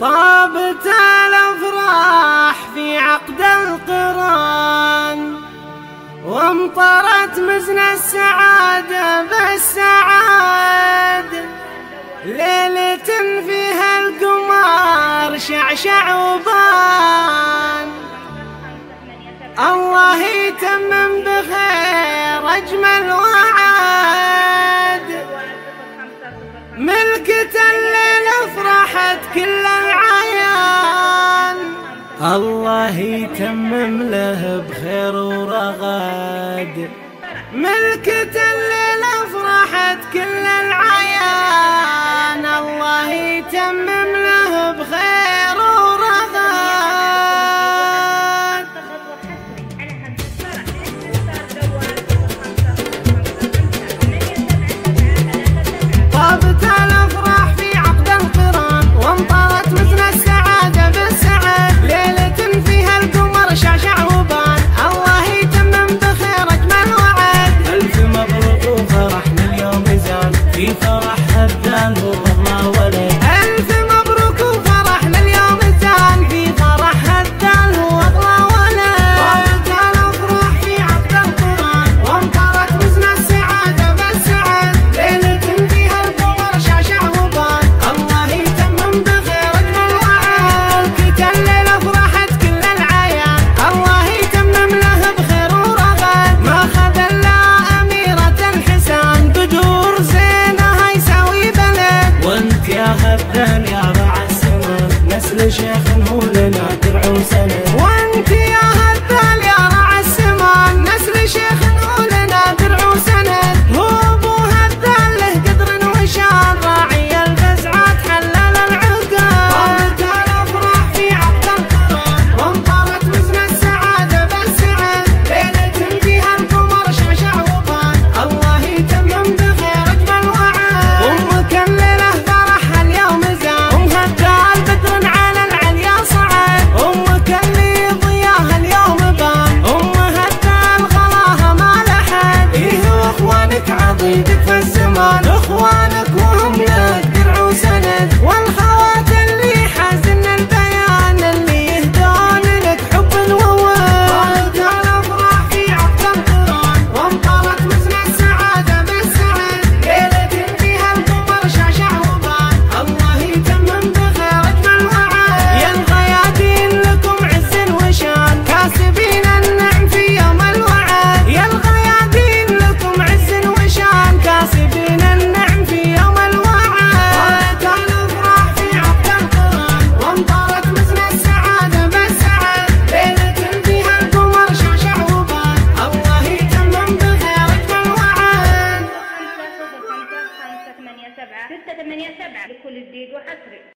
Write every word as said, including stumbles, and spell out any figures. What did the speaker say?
طابت الأفراح في عقد القران، وامطرت مزن السعادة بالسعاد. ليلة فيها القمر شعشع وبان، الله يتمم بخير أجمل وعاد. ملكة الليل أفرحت كل العيان، الله يتمم له بخير ورغد. ملكة الليل أفرحت كل العيان، الله يتمم له بخير ورغد. طابت الأفراح في عقد القران، وامطرت مزن السعادة بالسعاد. ليلة فيها القمر شعشع وبان، الله يتمم بخير أجمل وعد. ألف مبروك وفرحنا اليوم زان، في فرح هبان والله ما ولد. ألف مبروك وفرحنا اليوم زان، في فرح هبان والله ولد. طابت الأفراح في عقد القران، وامطرت مزن السعادة بالسعاد. ليلة فيها القمر شعشع وبان، الله يتمم بخير أجمل وعد. ملكة الليل أفرحت كل العيان، الله يتمم له بخير ورغد. ما خذلنا أميرة الحسان، بدور زينها يساوي بلد. وانت يا هبان يا رع السنة، نسل شيخ هو لنا ترعو سنة. وانت يا هبان يا رع السمان، نسل شيخ هو لنا ترعو سنة. هو ابو هبان له قدر وشان، راعي الفزعة تحلل العقد. طابت الأفراح في عقد القران، وامطرت مزن السعادة بالسعاد. ليلة فيها القمر شعشع وبان، الله يتمم بخير أجمل وعاد. أمك الليلة فرحها اليوم زان، أمها بدال بدر على العليا صعد. أمك اللي ضياها اليوم بان، أمها بدال غلاها ما لحد. إيه وإخوانك عضيدك في الزمان، إخوانك وهم لك درع وسند. والخوات اللي حازن البيان، اللي يهدون لك حب وود. طابت الأفراح في عقد القران، وامطرت مزن السعادة بالسعاد. ليلة فيها القمر شعشع وبان، الله يتمم بخير أجمل وعاد. يا الغيادين لكم عز وشان، كاسبين النعم في يوم الوعاد. يا الغيادين لكم عز وشان، كاسبين النعم في يوم الوعاد. طابت الأفراح في عقد القران، وامطرت مزن السعادة بالسعاد. ليلة فيها القمر شعشع وبان، الله يتمم بخير أجمل وعاد. خمسة صفر خمسة خمسة ثمانية سبعة ستة ثمانية سبعة لكل جديد وحصري.